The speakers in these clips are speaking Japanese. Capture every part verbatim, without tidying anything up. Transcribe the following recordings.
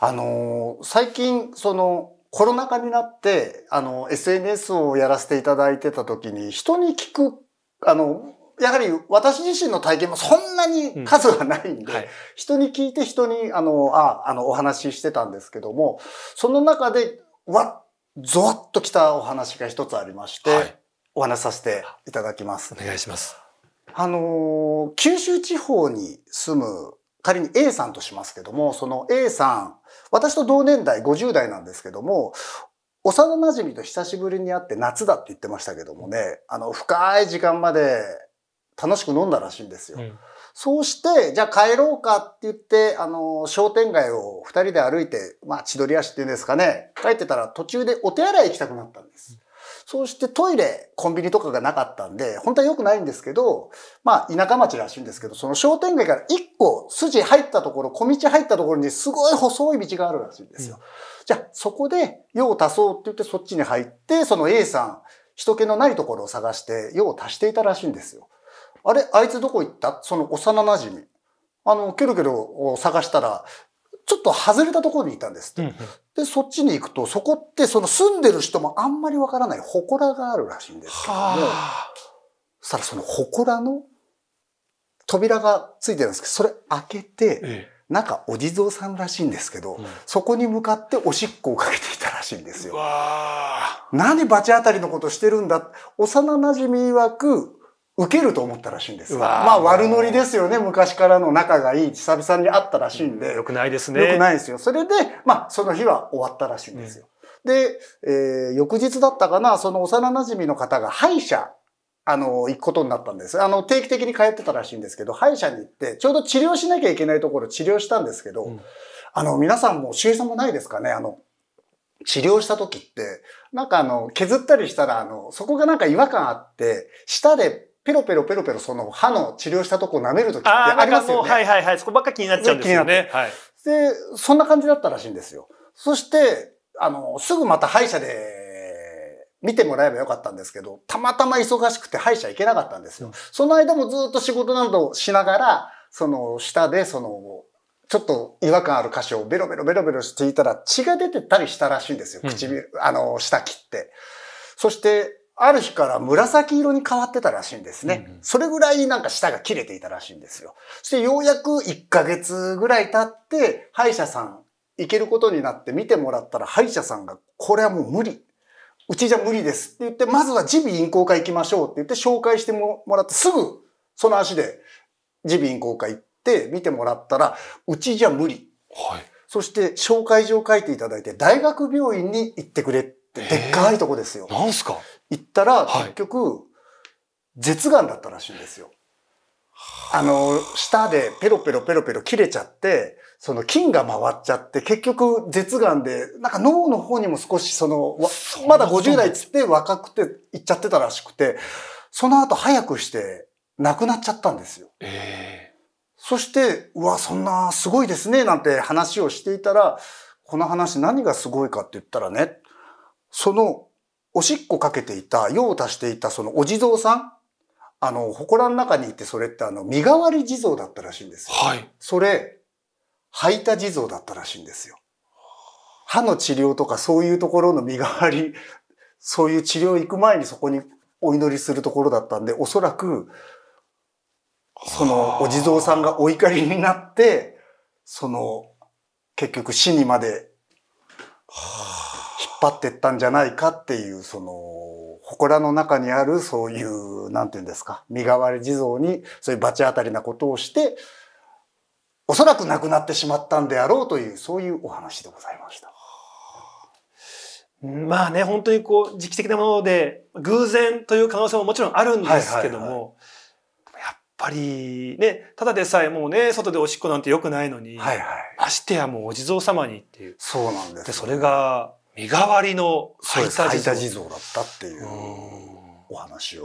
あのー、最近そのコロナ禍になってあの エスエヌエス をやらせていただいてた時に人に聞くあのやはり私自身の体験もそんなに数がないんで、うんはい、人に聞いて人にあのああのお話ししてたんですけども、その中でわっゾワッときたお話が一つありまして、はい、お話しさせていただきます。お願いします。あの九州地方に住む仮に A さんとしますけども、その A さん、私と同年代ごじゅう代なんですけども、幼馴染と久しぶりに会って夏だって言ってましたけどもね、あの深い時間まで楽しく飲んだらしいんですよ。うん、そうして、じゃあ帰ろうかって言って、あの、商店街を二人で歩いて、まあ、千鳥足っていうんですかね、帰ってたら途中でお手洗い行きたくなったんです。うん、そうしてトイレ、コンビニとかがなかったんで、本当は良くないんですけど、まあ、田舎町らしいんですけど、その商店街から一個筋入ったところ、小道入ったところにすごい細い道があるらしいんですよ。うん、じゃあ、そこで用を足そうって言ってそっちに入って、その A さん、人気のないところを探して用を足していたらしいんですよ。あれあいつどこ行ったその幼なじみ。あの、キョロキョロ探したら、ちょっと外れたところにいたんですって。うんうん、で、そっちに行くと、そこって、その住んでる人もあんまりわからない祠があるらしいんですけども、そしたらその祠の扉がついてるんですけど、それ開けて、ええ、中お地蔵さんらしいんですけど、うん、そこに向かっておしっこをかけていたらしいんですよ。何バチ当たりのことしてるんだ。幼馴染曰く、受けると思ったらしいんですよ。まあ悪ノリですよね。昔からの仲がいい、久々に会ったらしいんで。うん、よくないですね。よくないですよ。それで、まあその日は終わったらしいんですよ。うん、で、えー、翌日だったかな、その幼馴染の方が歯医者、あの、行くことになったんです。あの、定期的に通ってたらしいんですけど、歯医者に行って、ちょうど治療しなきゃいけないところ治療したんですけど、うん、あの、皆さんも、周平さんもないですかね、あの、治療した時って、なんかあの、削ったりしたら、あの、そこがなんか違和感あって、舌で、ペロペロペロペロその歯の治療したとこを舐めるときってありますよね。はいはいはい。そこばっか気になっちゃうんですよね。はい。で、そんな感じだったらしいんですよ。そして、あの、すぐまた歯医者で見てもらえばよかったんですけど、たまたま忙しくて歯医者行けなかったんですよ。うん、その間もずっと仕事などしながら、その舌でその、ちょっと違和感ある箇所をベロベロベロベロしていたら血が出てたりしたらしいんですよ。唇、うん、あの、舌切って。そして、ある日から紫色に変わってたらしいんですね。うんうん、それぐらいなんか舌が切れていたらしいんですよ。そしてようやくいっかげつぐらい経って、歯医者さん行けることになって見てもらったら、歯医者さんがこれはもう無理。うちじゃ無理ですって言って、まずは耳鼻咽喉科行きましょうって言って紹介してもらって、すぐその足で耳鼻咽喉科行って見てもらったら、うちじゃ無理。はい、そして紹介状書いていただいて、大学病院に行ってくれって、でっかいとこですよ。なんすか？行ったら、結局、舌がんだったらしいんですよ。はい、あの、舌でペロペロペロペロ切れちゃって、その菌が回っちゃって、結局、舌がんで、なんか脳の方にも少し、その、まだごじゅう代つって若くて行っちゃってたらしくて、その後早くして亡くなっちゃったんですよ。えー、そして、うわ、そんなすごいですね、なんて話をしていたら、この話何がすごいかって言ったらね、その、おしっこかけていた、用を足していたそのお地蔵さん、あの、祠の中にいて、それってあの、身代わり地蔵だったらしいんですよ。はい。それ、吐いた地蔵だったらしいんですよ。歯の治療とかそういうところの身代わり、そういう治療行く前にそこにお祈りするところだったんで、おそらく、そのお地蔵さんがお怒りになって、その、結局死にまで、引っ張ってったんじゃないかっていう、その、祠の中にあるそういう、なんていうんですか、身代わり地蔵に、そういう罰当たりなことをして、おそらく亡くなってしまったんであろうという、そういうお話でございました。まあね、本当にこう、時期的なもので、偶然という可能性ももちろんあるんですけども、やっぱりね、ただでさえもうね、外でおしっこなんて良くないのに、はいはい、ましてやもうお地蔵様にっていう。そうなんです、ね。で、それが、身代わりの吐いた地蔵だったっていうお話を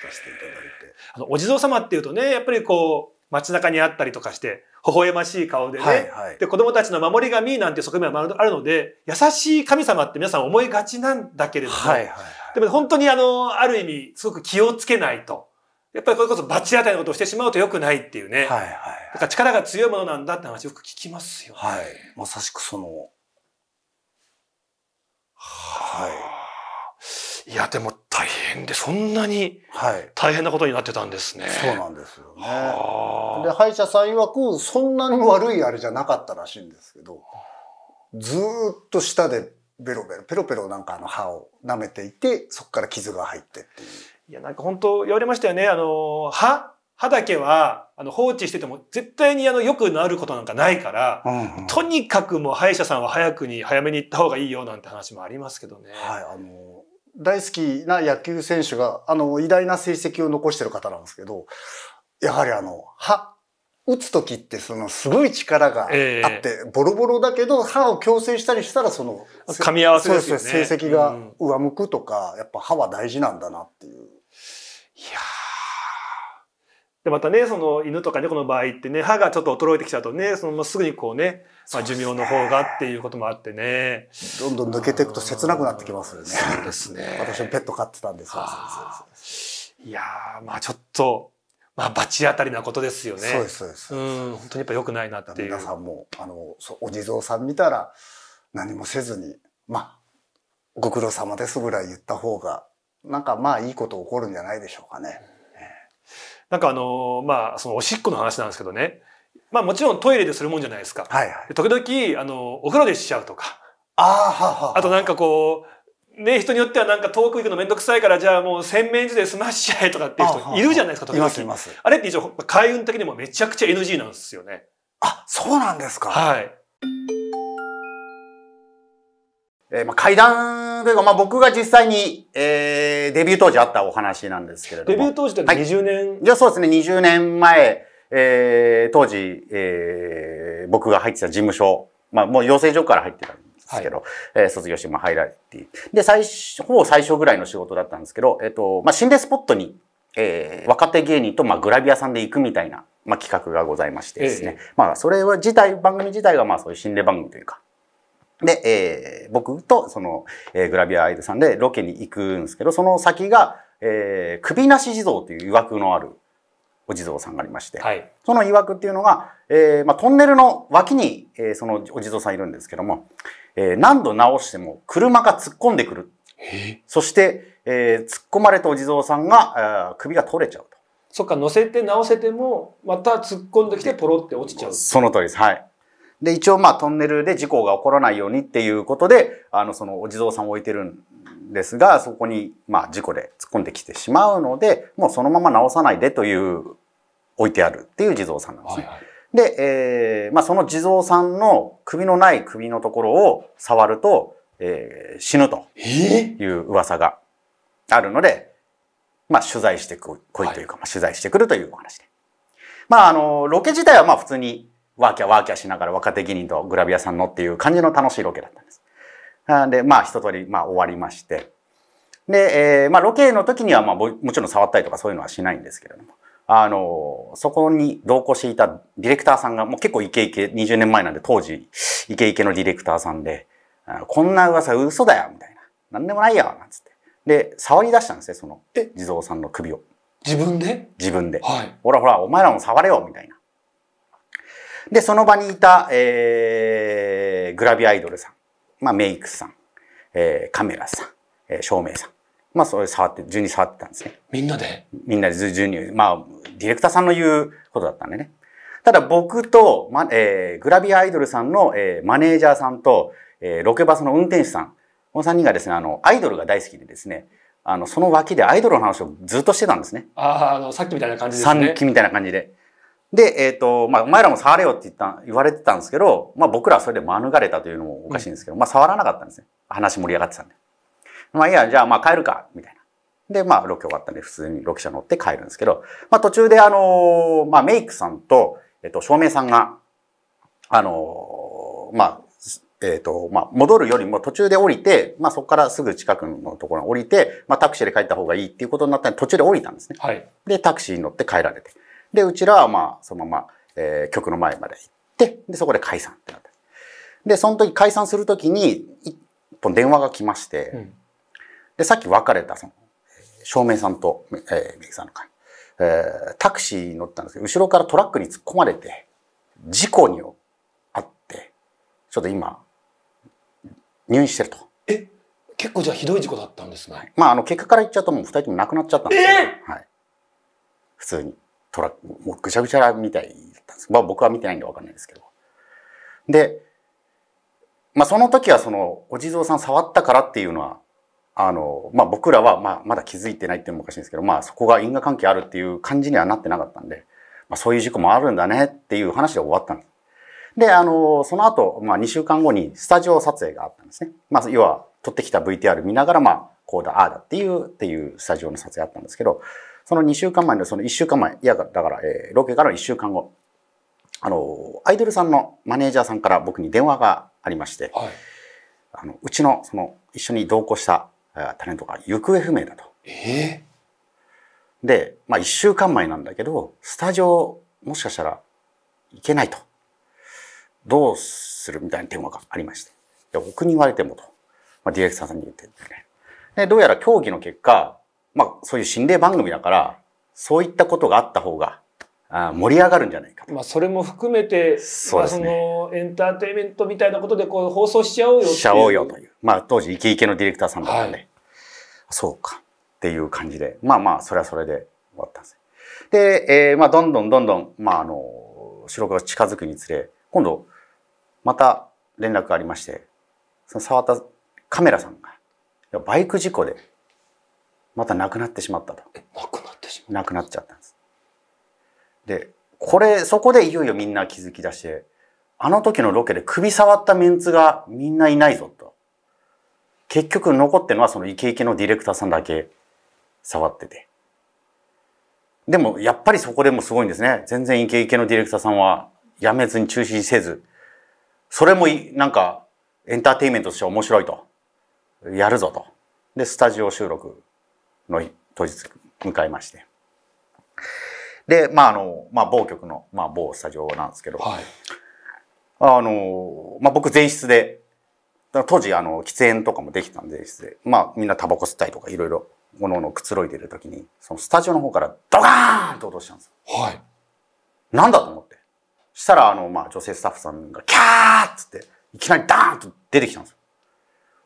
聞かせていただいて。あの、お地蔵様っていうとね、やっぱりこう、街中にあったりとかして、微笑ましい顔でね、はいはい、で、子供たちの守り神なんていう側面もあるので、優しい神様って皆さん思いがちなんだけれども、でも本当にあの、ある意味、すごく気をつけないと、やっぱりこれこそ罰当たりのことをしてしまうと良くないっていうね。はいはい、はい。だから力が強いものなんだって話よく聞きますよね。はい。まさしくその。はい。いや、でも大変で、そんなに大変なことになってたんですね。はい、そうなんですよね。で、歯医者さん曰く、そんなに悪いあれじゃなかったらしいんですけど、ずーっと舌でベロベロ、ペロペロなんかあの歯を舐めていて、そこから傷が入ってっていう。いや、なんか本当言われましたよね。あの、歯歯だけは、あの、放置してても、絶対にあの、よくなることなんかないから、うんうん、とにかくもう歯医者さんは早くに、早めに行った方がいいよなんて話もありますけどね。はい、あの、大好きな野球選手が、あの、偉大な成績を残してる方なんですけど、やはりあの、歯、打つときってそのすごい力があって、えー、ボロボロだけど歯を矯正したりしたらその、噛み合わせですよね。そうですね。成績が上向くとか、うん、やっぱ歯は大事なんだなっていう。いやー、でまたね、その犬とか猫の場合ってね、歯がちょっと衰えてきちゃうとね、そのまますぐにこうね、まあ、寿命の方がっていうこともあってね、どんどん抜けていくと切なくなってきますよね。そうですね。私もペット飼ってたんですよ。いやー、まあちょっとまあ罰当たりなことですよね。そうですそうです。うん、本当にやっぱ良くないなっていう。皆さんもあのそうお地蔵さん見たら何もせずに、まあご苦労様ですぐらい言った方が。なんかまあいいこと起こるんじゃないでしょうかね。なんかあのまあそのおしっこの話なんですけどね。まあもちろんトイレでするもんじゃないですか。はいはい、時々あのお風呂でしちゃうとか。ああはは。あとなんかこうね、人によってはなんか遠く行くのめんどくさいからじゃあもう洗面所で済ましちゃえとかっていう人いるじゃないですか。時々いますいます。あれって一応開運的にもめちゃくちゃ エヌジー なんですよね。あ、そうなんですか。はい。えー、まあ階段というか、まあ僕が実際に、えー、デビュー当時あったお話なんですけれども。デビュー当時ってにじゅうねん、はい、じゃあそうですね、にじゅうねんまえ、えー、当時、えー、僕が入ってた事務所、まあもう養成所から入ってたんですけど、はい、えー、卒業しても入られて、で、最初、ほぼ最初ぐらいの仕事だったんですけど、えっ、ー、と、まあ心霊スポットに、えー、若手芸人と、まあ、グラビアさんで行くみたいな、まあ企画がございましてですね。ええ、まあそれは自体、番組自体がまあそういう心霊番組というか、で、えー、僕とその、えー、グラビアアイドルさんでロケに行くんですけど、その先が、えー、首なし地蔵という曰くのあるお地蔵さんがありまして、はい、その曰くっていうのが、えーまあ、トンネルの脇に、えー、そのお地蔵さんいるんですけども、えー、何度直しても車が突っ込んでくる。そして、えー、突っ込まれたお地蔵さんが首が取れちゃうと。そっか、乗せて直せてもまた突っ込んできてポロって落ちちゃう。その通りです。はい。で、一応まあトンネルで事故が起こらないようにっていうことで、あの、そのお地蔵さんを置いてるんですが、そこにまあ事故で突っ込んできてしまうので、もうそのまま直さないでという、置いてあるっていう地蔵さんなんですね。はいはい、で、えー、まあその地蔵さんの首のない首のところを触ると、えー、死ぬという噂があるので、まあ取材してこいというか、はい、まあ取材してくるというお話で。まああの、ロケ自体はまあ普通に、ワーキャーワーキャーしながら若手芸人とグラビアさんのっていう感じの楽しいロケだったんです。なんで、まあ一通り、まあ終わりまして。で、えー、まあロケの時には、まあもちろん触ったりとかそういうのはしないんですけれども、あの、そこに同行していたディレクターさんが、もう結構イケイケ、にじゅうねんまえなんで当時、イケイケのディレクターさんで、こんな噂嘘だよみたいな。なんでもないよなんつって。で、触り出したんですね、その、地蔵さんの首を。自分で自分で。はい。ほらほら、お前らも触れよみたいな。で、その場にいた、えー、グラビアアイドルさん、まあ、メイクさん、えー、カメラさん、えー、照明さん。まあ、それ触って、順に触ってたんですね。みんなでみんなで順に、まあ、ディレクターさんの言うことだったんでね。ただ僕と、ま、えー、グラビアアイドルさんの、えー、マネージャーさんと、えー、ロケバスの運転手さん、このさんにんがですね、あの、アイドルが大好きでですね、あの、その脇でアイドルの話をずっとしてたんですね。ああ、あの、さっきみたいな感じですね。さっきみたいな感じで。で、えっ、ー、と、まあ、お前らも触れよって言った、言われてたんですけど、まあ僕らはそれで免れたというのもおかしいんですけど、うん、まあ触らなかったんですね。話盛り上がってたんで。まあいいや、じゃあまあ帰るか、みたいな。で、まあロケ終わったんで普通にロケ車乗って帰るんですけど、まあ途中であのー、まあメイクさんと、えっ、ー、と、照明さんが、あのー、まあ、えっ、ー、と、まあ戻るよりも途中で降りて、まあそこからすぐ近くのところに降りて、まあタクシーで帰った方がいいっていうことになったんで途中で降りたんですね。はい。で、タクシーに乗って帰られて。で、うちらはまあ、そのまま、えー、局の前まで行って、で、そこで解散ってなって。で、その時解散するときに、一本電話が来まして、うん、で、さっき別れた、その、照明さんと、えー、メイクさんの会。えー、タクシーに乗ったんですけど、後ろからトラックに突っ込まれて、事故にあって、ちょっと今、入院してると。え、結構じゃあひどい事故だったんですね。はい、まあ、あの、結果から言っちゃうともうふたりとも亡くなっちゃったんですけど、えーはい、普通にトラック、もうぐちゃぐちゃみたいだったんです。まあ、僕は見てないんでわかんないですけど。で、まあ、その時はその、お地蔵さん触ったからっていうのは、あの、まあ、僕らは、まあ、まだ気づいてないっていうのもおかしいんですけど、まあ、そこが因果関係あるっていう感じにはなってなかったんで、まあ、そういう事故もあるんだねっていう話で終わったんです。で、あの、その後、まあ、にしゅうかんごにスタジオ撮影があったんですね。まあ、要は、撮ってきた ブイティーアール 見ながら、まあ、こうだ、ああだっていう、っていうスタジオの撮影あったんですけど、そのにしゅうかんまえの、そのいっしゅうかんまえ、いや、だから、えー、ロケからのいっしゅうかんご、あの、アイドルさんのマネージャーさんから僕に電話がありまして、はい、あのうちの、その、一緒に同行した、タレントが行方不明だと。えー、で、まあ、いっしゅうかんまえなんだけど、スタジオもしかしたら行けないと。どうするみたいな電話がありまして。で、僕に言われてもと。まあ、ディレクターさんに言ってですね。で、どうやら協議の結果、まあ、そういう心霊番組だから、そういったことがあった方が、あ盛り上がるんじゃないかと。まあ、それも含めて、そうですね。まあ、そのエンターテインメントみたいなことでこう放送しちゃおうよっていう。しちゃおうよという。まあ、当時イケイケのディレクターさんだったんで。はい、そうか。っていう感じで。まあまあ、それはそれで終わったんです。で、えー、まあ、どんどんどんどん、まあ、あの、収録が近づくにつれ、今度、また連絡がありまして、その触ったカメラさんが、バイク事故で、また亡くなってしまったと。え、亡くなってしまった。亡くなっちゃったんです。で、これ、そこでいよいよみんな気づき出して、あの時のロケで首触ったメンツがみんないないぞと。結局残ってるのはそのイケイケのディレクターさんだけ触ってて。でも、やっぱりそこでもすごいんですね。全然イケイケのディレクターさんはやめずに中止せず、それもなんかエンターテインメントとして面白いと。やるぞと。で、スタジオ収録の当日迎えまして。で、まああの、まあ某局の、まあ某スタジオなんですけど、はい、あの、まあ僕前室で、当時あの、喫煙とかもできたんで前室で、まあみんなタバコ吸ったりとかいろいろ、おのおのくつろいでるときに、そのスタジオの方からドカーンと落としたんですよ。はい。なんだと思って。したらあの、まあ女性スタッフさんがキャーっつって、いきなりダーンと出てきたんですよ。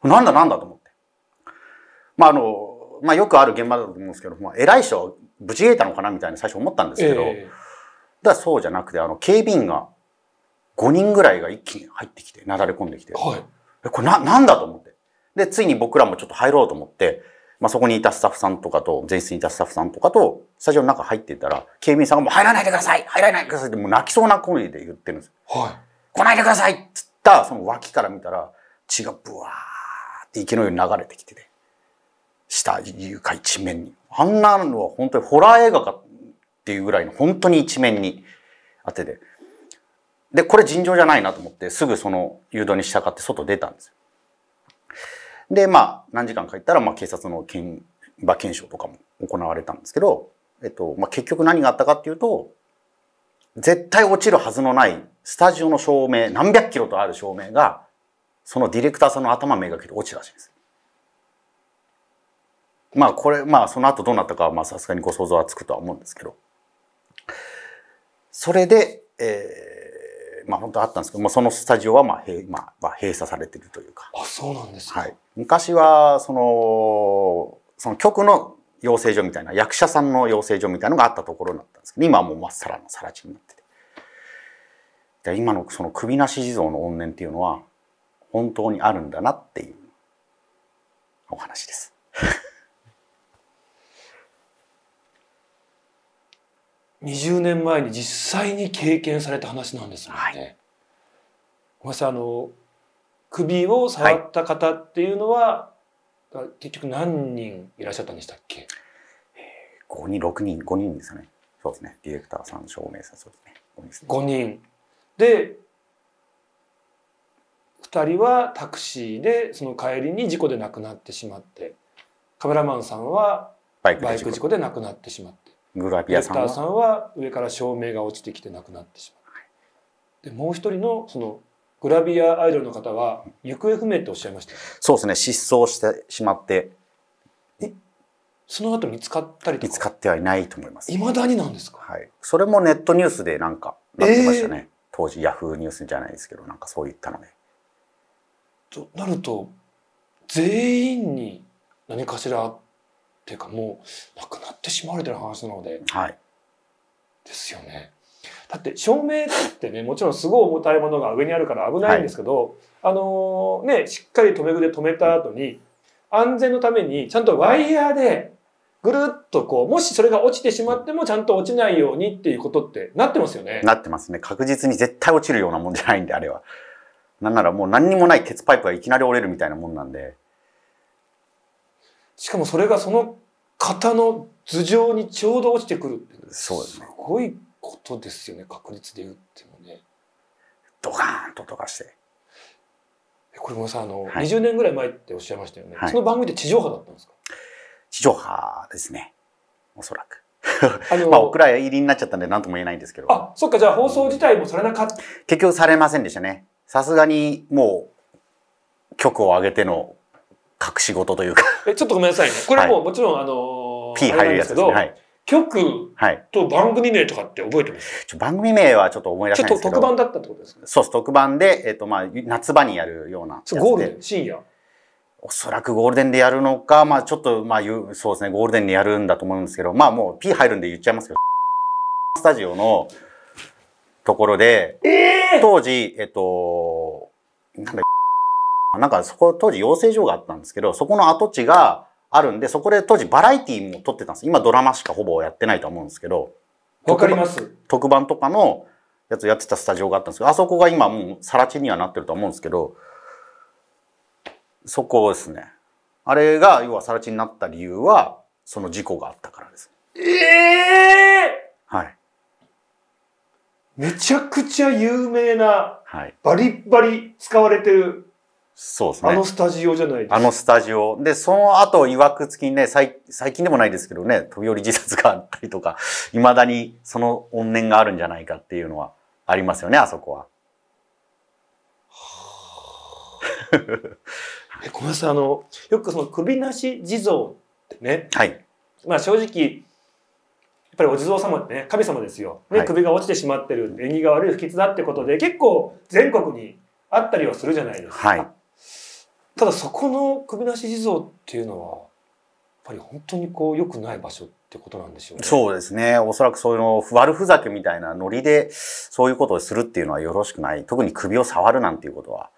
なんだなんだと思って。まああの、まあよくある現場だと思うんですけど、まあ、偉い人はぶち切れたのかなみたいな最初思ったんですけど、えー、だそうじゃなくて、あの、警備員がごにんぐらいが一気に入ってきて、なだれ込んできて、はい、えこれな、なんだと思って。で、ついに僕らもちょっと入ろうと思って、まあそこにいたスタッフさんとかと、前室にいたスタッフさんとかと、スタジオの中入っていったら、警備員さんがもう入らないでください入らないでくださいってもう泣きそうな声で言ってるんですよ。はい、来ないでくださいって言った、その脇から見たら、血がブワーって池のように流れてきてて、ね。下床一面に。あんなのは本当にホラー映画かっていうぐらいの本当に一面に当てて。で、これ尋常じゃないなと思って、すぐその誘導に従って外出たんですよ。で、まあ、何時間か行ったら、まあ、警察の現場検証とかも行われたんですけど、えっと、まあ、結局何があったかっていうと、絶対落ちるはずのないスタジオの照明、何百キロとある照明が、そのディレクターさんの頭めがけて落ちたらしいんです。まあこれ、まあその後どうなったかはまあさすがにご想像はつくとは思うんですけど。それで、えー、まあ本当はあったんですけど、まあ、そのスタジオはまあ閉、まあ、閉鎖されてるというか。あ、そうなんですか。はい。昔は、その、その局の養成所みたいな、役者さんの養成所みたいなのがあったところだったんですけど、今はもうまっさらの更地になってて。で今のその首なし地蔵の怨念っていうのは、本当にあるんだなっていうお話です。にじゅうねんまえに実際に経験された話なんですもんね。はい、ごめんなさい、あの首を触った方っていうのは、はい、結局何人いらっしゃったんでしたっけ？ごにん、ろくにん、ごにんですよね。そうですね。ディレクターさん、照明さん、そうですね。ごにんですね。ごにんでふたりはタクシーでその帰りに事故で亡くなってしまって、カメラマンさんはバイク事故で亡くなってしまって、グラビアさん は, さんは上から照明が落ちてきて亡くなってしまう。はい、でもう一人のそのグラビアアイドルの方は行方不明っておっしゃいました。そうですね、失踪してしまって、その後見つかったりとか見つかってはいないと思います。いまだになんですか？はい。それもネットニュースでなんかなってましたね。えー、当時ヤフーニュースじゃないですけど、なんかそういったので。となると全員に何かしらっていうかもうなくなってしまわれてる話なので。はい。ですよね。だって照明ってね、もちろんすごい重たいものが上にあるから危ないんですけど、はい、あのね、しっかり留め具で留めた後に安全のためにちゃんとワイヤーでぐるっとこう、もしそれが落ちてしまってもちゃんと落ちないようにっていうことってなってますよね。なってますね。確実に絶対落ちるようなもんじゃないんで、あれは。なんならもう何にもない鉄パイプがいきなり折れるみたいなもんなんで。しかもそれがその型の頭上にちょうど落ちてくるっていう。そうですね。すごいことですよね、確率で言ってもね。ドカーンと溶かして。これもさ、あの、はい、にじゅうねんぐらい前っておっしゃいましたよね。はい、その番組って地上波だったんですか？地上波ですね、おそらく。あのまあお蔵入りになっちゃったんで何とも言えないんですけど。あ、そっか。じゃあ放送自体もされなかった、うん、結局されませんでしたね。さすがにもう局を挙げての隠し事というかえ、ちょっとごめんなさいね、これもうもちろんあの P 入るやつですね。はい、局と番組名とかって覚えてます？はい、番組名はちょっと思い出せないんですけど、ちょっと特番だったってことですか？そうです。特番で、えっとまあ、夏場にやるようなやつで。ゴールデン、深夜、おそらくゴールデンでやるのか、まあちょっとまあ言う、そうですね、ゴールデンでやるんだと思うんですけど、まあもう P 入るんで言っちゃいますけど、スタジオのところで、えー、当時、えっと、なんだなんかそこ当時養成所があったんですけど、そこの跡地が、あるんで、そこで当時バラエティも撮ってたんです。今ドラマしかほぼやってないと思うんですけど。わかります。特番とかのやつやってたスタジオがあったんですけど、あそこが今もう更地にはなってると思うんですけど、そこですね。あれが要は更地になった理由はその事故があったからです。ええー、はい。めちゃくちゃ有名な、はい、バリバリ使われてる。そうですね。あのスタジオじゃないですか。あのスタジオ。で、その後、いわくつきにね、最近でもないですけどね、飛び降り自殺があったりとか、いまだにその怨念があるんじゃないかっていうのはありますよね、あそこは。え、ごめんなさい、あの、よくその首なし地蔵ってね、はい。まあ正直、やっぱりお地蔵様ってね、神様ですよ。ね、はい、首が落ちてしまってる、縁起が悪い不吉だってことで、結構全国にあったりはするじゃないですか。はい。ただそこの首なし地蔵っていうのはやっぱり本当にこう良くない場所ってことなんでしょうね。そうですね。おそらくそういうの悪ふざけみたいなノリでそういうことをするっていうのはよろしくない。特に首を触るなんていうことは、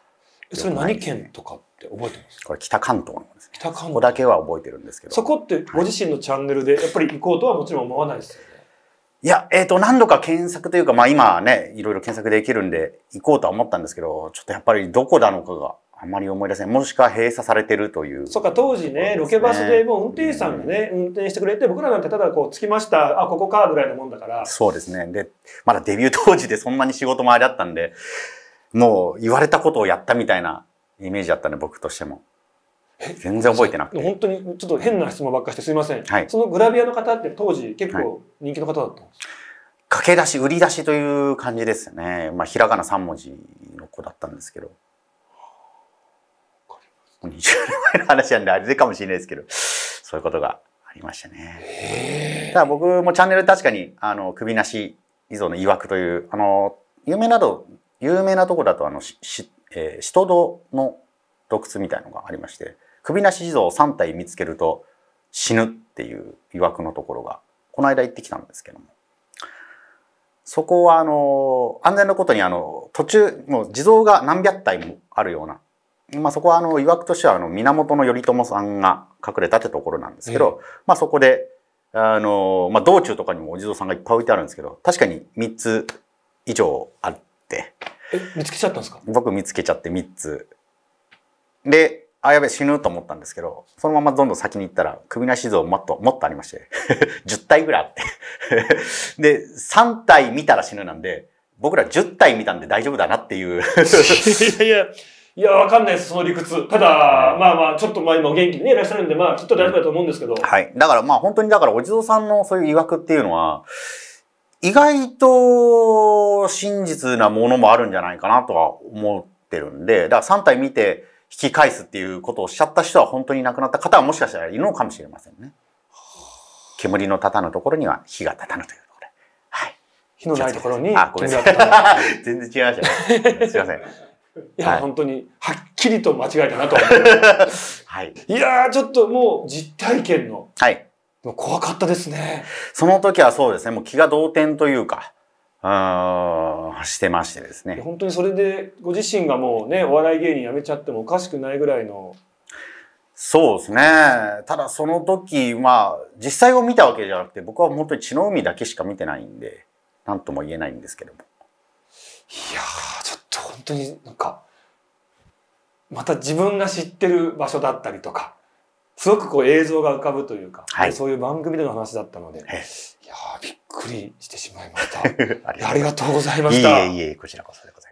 ね。それ何県とかって覚えてます？これ北関東のですね。北関東。ここだけは覚えてるんですけど。そこってご自身のチャンネルでやっぱり行こうとはもちろん思わないですよね。いや、えっと、何度か検索というか、まあ今ね、いろいろ検索できるんで行こうとは思ったんですけど、ちょっとやっぱりどこなのかが。あんまり思い出せない。もしくは閉鎖されてるという。そうか、当時ね、ロケバスでもう運転手さんがね、運転してくれて、僕らなんてただこう、着きました、あ、ここか、ぐらいのもんだから。そうですね。で、まだデビュー当時でそんなに仕事もあれだったんで、もう言われたことをやったみたいなイメージだったね、僕としても。全然覚えてなくて。本当に、ちょっと変な質問ばっかしてすいません。はい。そのグラビアの方って当時結構人気の方だったんですか？はい、駆け出し、売り出しという感じですよね。まあ、ひらがなさんもじの子だったんですけど。にじゅうねんまえの話なんであれかもしれないですけど、そういうことがありましたね。ただ僕もチャンネル確かに、あの、首なし以上のいわくという、あの、有名など、有名なとこだと、あの、し、し、えー、使徒堂の洞窟みたいのがありまして、首なし地蔵をさんたい見つけると死ぬっていういわくのところが、この間行ってきたんですけども。そこは、あの、安全なことに、あの、途中、もう地蔵が何百体もあるような、まあそこはあの、いわくとしてはあの、源頼朝さんが隠れたってところなんですけど、ええ、まあそこで、あの、まあ道中とかにもお地蔵さんがいっぱい置いてあるんですけど、確かにみっついじょうあって。え、見つけちゃったんですか？僕見つけちゃってみっつ。で、あ、やべえ死ぬと思ったんですけど、そのままどんどん先に行ったら、首なし地蔵もっと、もっとありまして、じゅったいぐらいあって。で、さんたい見たら死ぬなんで、僕らじゅったい見たんで大丈夫だなっていう。いやいや。いや、わかんないです、その理屈。ただ、はい、まあまあ、ちょっとまあ今お元気にね、いらっしゃるんで、まあ、きっと大丈夫だと思うんですけど。はい。だからまあ、本当にだから、お地蔵さんのそういう曰くっていうのは、意外と真実なものもあるんじゃないかなとは思ってるんで、だからさん体見て引き返すっていうことをおっしゃった人は本当に亡くなった方はもしかしたらいるのかもしれませんね。煙の立たぬところには火が立たぬというところで、はい、火のないところに煙が立たぬ。全然違いましたね。すいません。いや、はい、本当にはっきりと間違えたなと思って、はい、いやーちょっともう実体験の、はい、もう怖かったですね。その時はそうですね、もう気が動転というか、あしてましてですね、本当にそれでご自身がもうね、お笑い芸人辞めちゃってもおかしくないぐらいの。そうですね。ただその時、まあ実際を見たわけじゃなくて、僕は本当に血の海だけしか見てないんで何とも言えないんですけども、いやーちょっと本当になんかまた自分が知ってる場所だったりとか、すごくこう映像が浮かぶというか、はい、そういう番組での話だったので、いやーびっくりしてしまいました。ありがとうございました。いえいえ、こちらこそでございます。